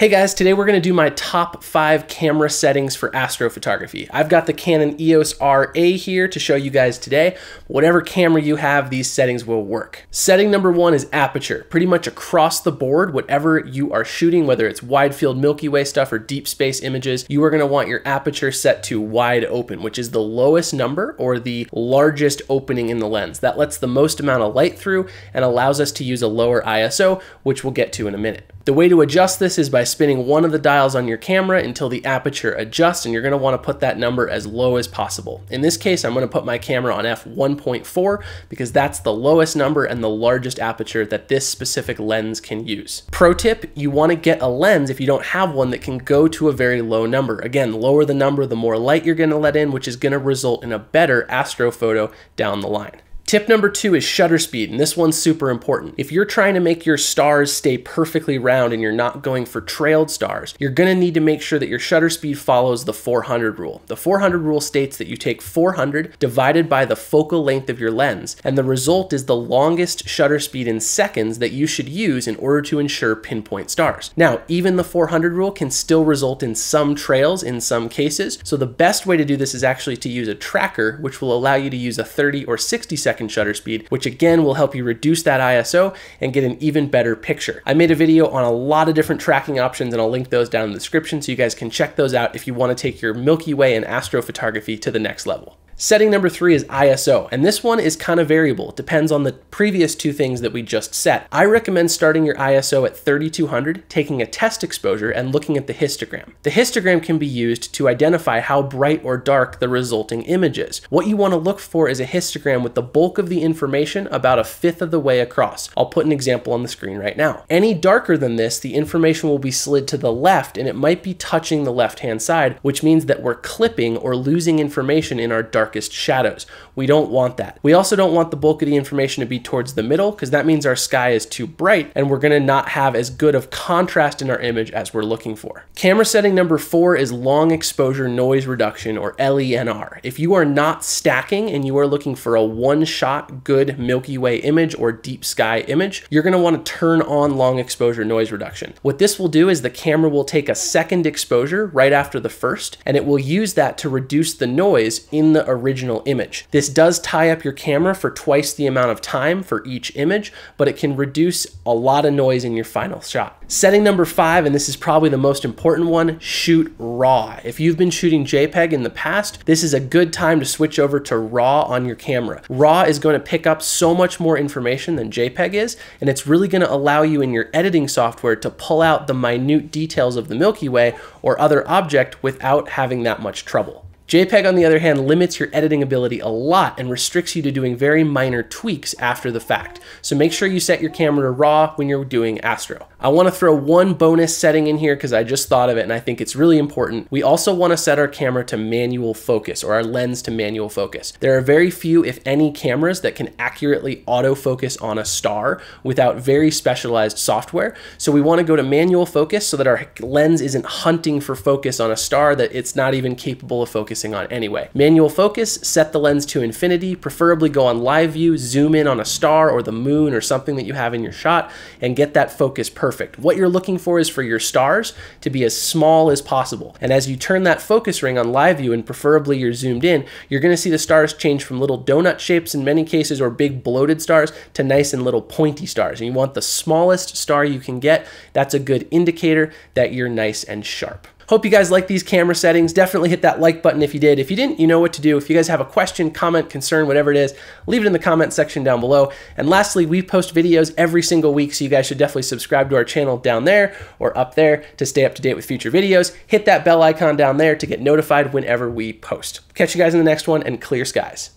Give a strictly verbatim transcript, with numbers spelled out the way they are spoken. Hey guys, today we're gonna do my top five camera settings for astrophotography. I've got the Canon E O S R A here to show you guys today. Whatever camera you have, these settings will work. Setting number one is aperture. Pretty much across the board, whatever you are shooting, whether it's wide field Milky Way stuff or deep space images, you are gonna want your aperture set to wide open, which is the lowest number or the largest opening in the lens. That lets the most amount of light through and allows us to use a lower I S O, which we'll get to in a minute. The way to adjust this is by spinning one of the dials on your camera until the aperture adjusts, and you're going to want to put that number as low as possible. In this case, I'm going to put my camera on f one point four because that's the lowest number and the largest aperture that this specific lens can use. Pro tip, you want to get a lens if you don't have one that can go to a very low number. Again, lower the number, the more light you're going to let in, which is going to result in a better astrophoto down the line. Tip number two is shutter speed, and this one's super important. If you're trying to make your stars stay perfectly round and you're not going for trailed stars, you're gonna need to make sure that your shutter speed follows the four hundred rule. The four hundred rule states that you take four hundred divided by the focal length of your lens, and the result is the longest shutter speed in seconds that you should use in order to ensure pinpoint stars. Now, even the four hundred rule can still result in some trails in some cases, so the best way to do this is actually to use a tracker, which will allow you to use a thirty or sixty second shutter speed, which again will help you reduce that I S O and get an even better picture. I made a video on a lot of different tracking options, and I'll link those down in the description so you guys can check those out if you want to take your Milky Way and astrophotography to the next level. Setting number three is I S O, and this one is kind of variable. It depends on the previous two things that we just set. I recommend starting your I S O at thirty-two hundred, taking a test exposure, and looking at the histogram. The histogram can be used to identify how bright or dark the resulting image is. What you want to look for is a histogram with the bulk of the information about a fifth of the way across. I'll put an example on the screen right now. Any darker than this, the information will be slid to the left, and it might be touching the left-hand side, which means that we're clipping or losing information in our dark shadows. We don't want that. We also don't want the bulk of the information to be towards the middle, because that means our sky is too bright and we're going to not have as good of contrast in our image as we're looking for. Camera setting number four is long exposure noise reduction, or L E N R. If you are not stacking and you are looking for a one shot good Milky Way image or deep sky image, you're going to want to turn on long exposure noise reduction. What this will do is the camera will take a second exposure right after the first, and it will use that to reduce the noise in the original image. This does tie up your camera for twice the amount of time for each image, but it can reduce a lot of noise in your final shot. Setting number five, and this is probably the most important one, shoot RAW. If you've been shooting JPEG in the past, this is a good time to switch over to RAW on your camera. RAW is going to pick up so much more information than JPEG is, and it's really going to allow you in your editing software to pull out the minute details of the Milky Way or other object without having that much trouble. JPEG, on the other hand, limits your editing ability a lot and restricts you to doing very minor tweaks after the fact. So make sure you set your camera to RAW when you're doing astro. I want to throw one bonus setting in here because I just thought of it and I think it's really important. We also want to set our camera to manual focus, or our lens to manual focus. There are very few, if any, cameras that can accurately autofocus on a star without very specialized software. So we want to go to manual focus so that our lens isn't hunting for focus on a star that it's not even capable of focusing on anyway. Manual focus, set the lens to infinity, preferably go on live view, zoom in on a star or the moon or something that you have in your shot, and get that focus perfect. What you're looking for is for your stars to be as small as possible. And as you turn that focus ring on live view and preferably you're zoomed in, you're going to see the stars change from little donut shapes in many cases or big bloated stars to nice and little pointy stars. And you want the smallest star you can get. That's a good indicator that you're nice and sharp. Hope you guys like these camera settings. Definitely hit that like button if you did. If you didn't, you know what to do. If you guys have a question, comment, concern, whatever it is, leave it in the comment section down below. And lastly, we post videos every single week, so you guys should definitely subscribe to our channel down there or up there to stay up to date with future videos. Hit that bell icon down there to get notified whenever we post. Catch you guys in the next one, and clear skies.